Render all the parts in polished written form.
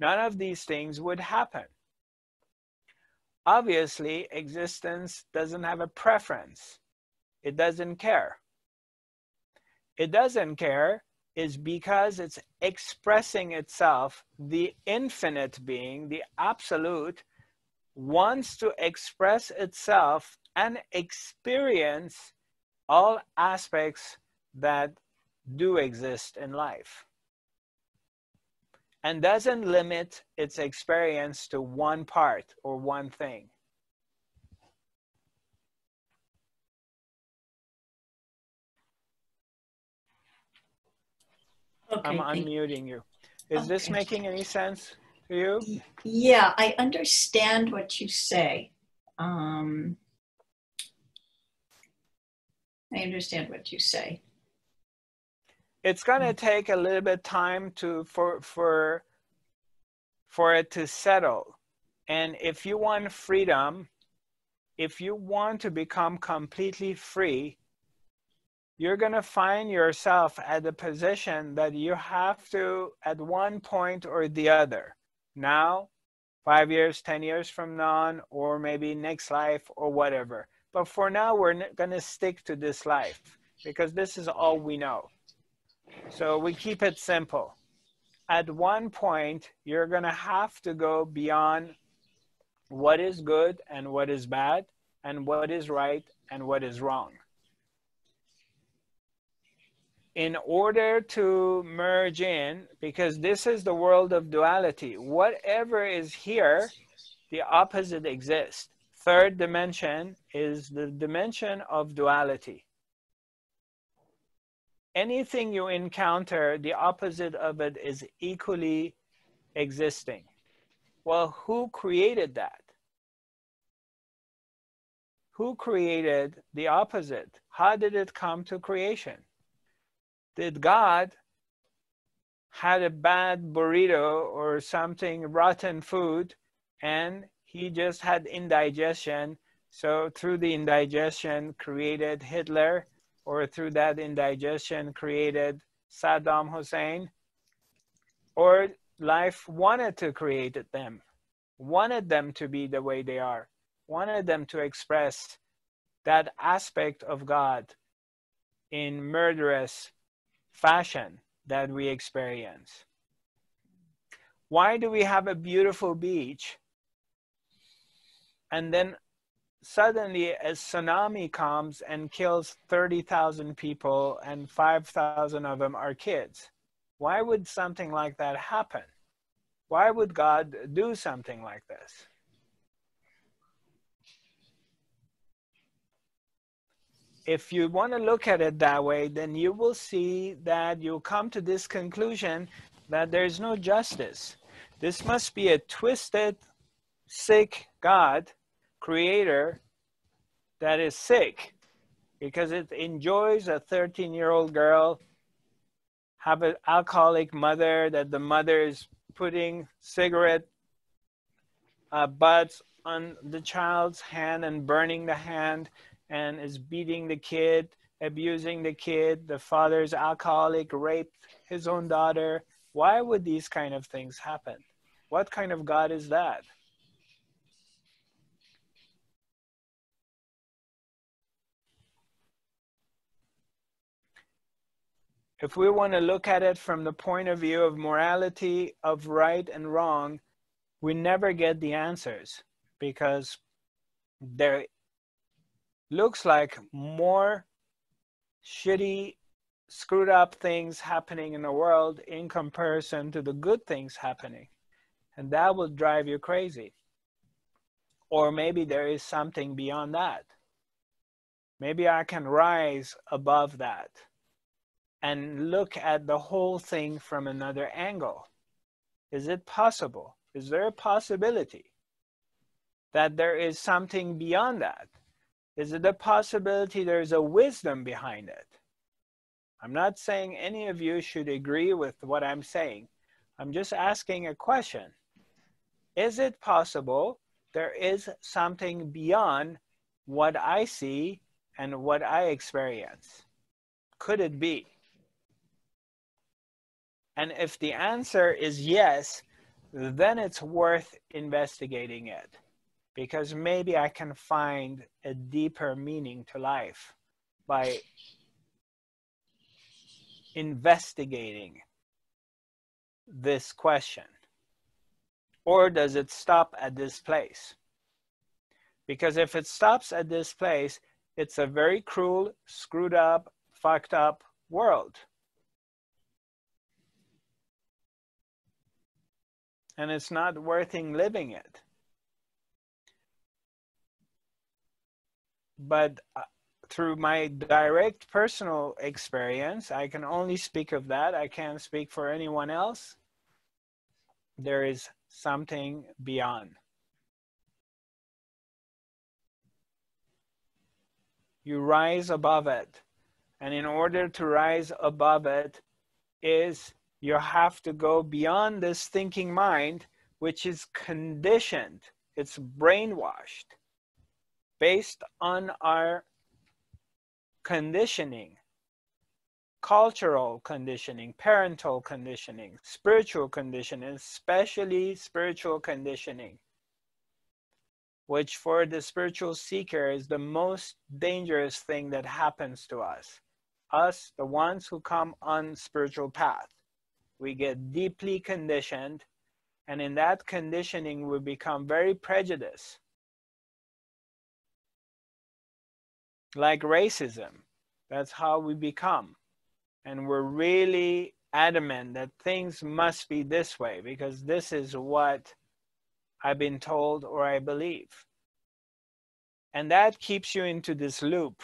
none of these things would happen. Obviously, existence doesn't have a preference. It doesn't care. It doesn't care is because it's expressing itself. The infinite being, the absolute, wants to express itself and experience all aspects that do exist in life, and doesn't limit its experience to one part or one thing. Okay, I'm unmuting you. Is this making any sense to you? Yeah, I understand what you say. I understand what you say. It's going to take a little bit time to for it to settle. And if you want freedom, if you want to become completely free, you're going to find yourself at the position that you have to, at one point or the other, now, 5 years, 10 years from now on, or maybe next life or whatever. But for now, we're going to stick to this life because this is all we know. So we keep it simple. At one point, you're going to have to go beyond what is good and what is bad and what is right and what is wrong. In order to merge in, because this is the world of duality, whatever is here, the opposite exists. Third dimension is the dimension of duality. Anything you encounter, the opposite of it is equally existing. Well, who created that? Who created the opposite? How did it come to creation? Did God had a bad burrito or something, rotten food, and he just had indigestion? So through the indigestion created Hitler, or through that indigestion created Saddam Hussein? Or life wanted to create them, wanted them to be the way they are, wanted them to express that aspect of God in murderous fashion that we experience. Why do we have a beautiful beach and then suddenly a tsunami comes and kills 30,000 people and 5,000 of them are kids? Why would something like that happen? Why would God do something like this? If you want to look at it that way, then you will see that you'll come to this conclusion that there is no justice. This must be a twisted, sick God, creator, that is sick because it enjoys a 13-year-old girl, have an alcoholic mother, that the mother is putting cigarette butts on the child's hand and burning the hand, and is beating the kid, abusing the kid. The father's alcoholic, raped his own daughter. Why would these kind of things happen? What kind of God is that? If we want to look at it from the point of view of morality, of right and wrong, we never get the answers because there looks like more shitty, screwed up things happening in the world in comparison to the good things happening. And that will drive you crazy. Or maybe there is something beyond that. Maybe I can rise above that and look at the whole thing from another angle. Is it possible? Is there a possibility that there is something beyond that? Is it a possibility there's a wisdom behind it? I'm not saying any of you should agree with what I'm saying. I'm just asking a question. Is it possible there is something beyond what I see and what I experience? Could it be? And if the answer is yes, then it's worth investigating it, because maybe I can find a deeper meaning to life by investigating this question. Or does it stop at this place? Because if it stops at this place, it's a very cruel, screwed up, fucked up world. And it's not worth living it. But through my direct personal experience, I can only speak of that. I can't speak for anyone else. There is something beyond. You rise above it. And in order to rise above it is you have to go beyond this thinking mind, which is conditioned. It's brainwashed based on our conditioning, cultural conditioning, parental conditioning, spiritual conditioning, especially spiritual conditioning, which for the spiritual seeker is the most dangerous thing that happens to us, the ones who come on spiritual path. We get deeply conditioned, and in that conditioning we become very prejudiced. Like racism, that's how we become. And we're really adamant that things must be this way because this is what I've been told or I believe. And that keeps you into this loop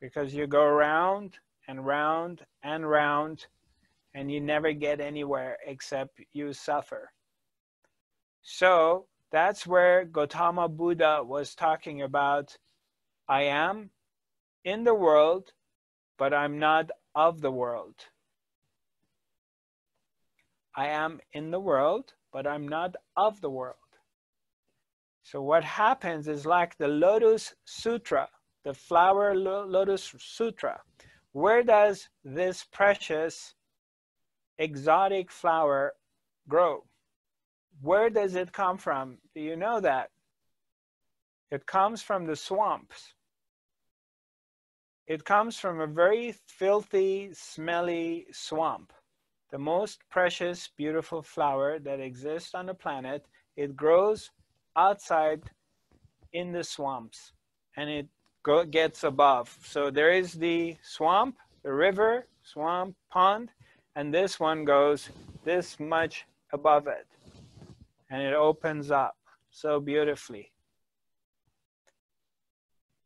because you go round and round and round, and you never get anywhere except you suffer. So that's where Gautama Buddha was talking about, I am in the world, but I'm not of the world. I am in the world, but I'm not of the world. So what happens is like the Lotus Sutra, the flower Lotus Sutra. Where does this precious exotic flower grow? Where does it come from? Do you know that? It comes from the swamps. It comes from a very filthy, smelly swamp. The most precious, beautiful flower that exists on the planet, it grows outside in the swamps, and it gets above. So there is the swamp, the river, swamp, pond, and this one goes this much above it, and it opens up so beautifully.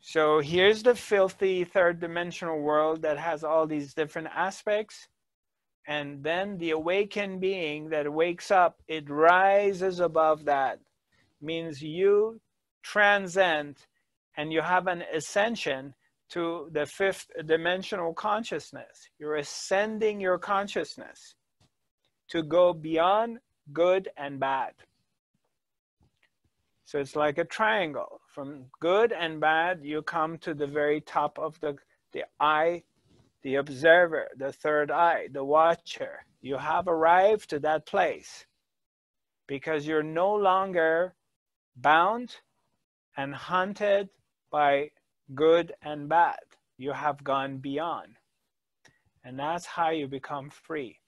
So here's the filthy third dimensional world that has all these different aspects. And then the awakened being that wakes up, it rises above that. Means you transcend and you have an ascension to the fifth dimensional consciousness. You're ascending your consciousness to go beyond good and bad. So it's like a triangle. From good and bad, you come to the very top of the eye, the observer, the third eye, the watcher. You have arrived to that place because you're no longer bound and hunted by good and bad. You have gone beyond. And that's how you become free.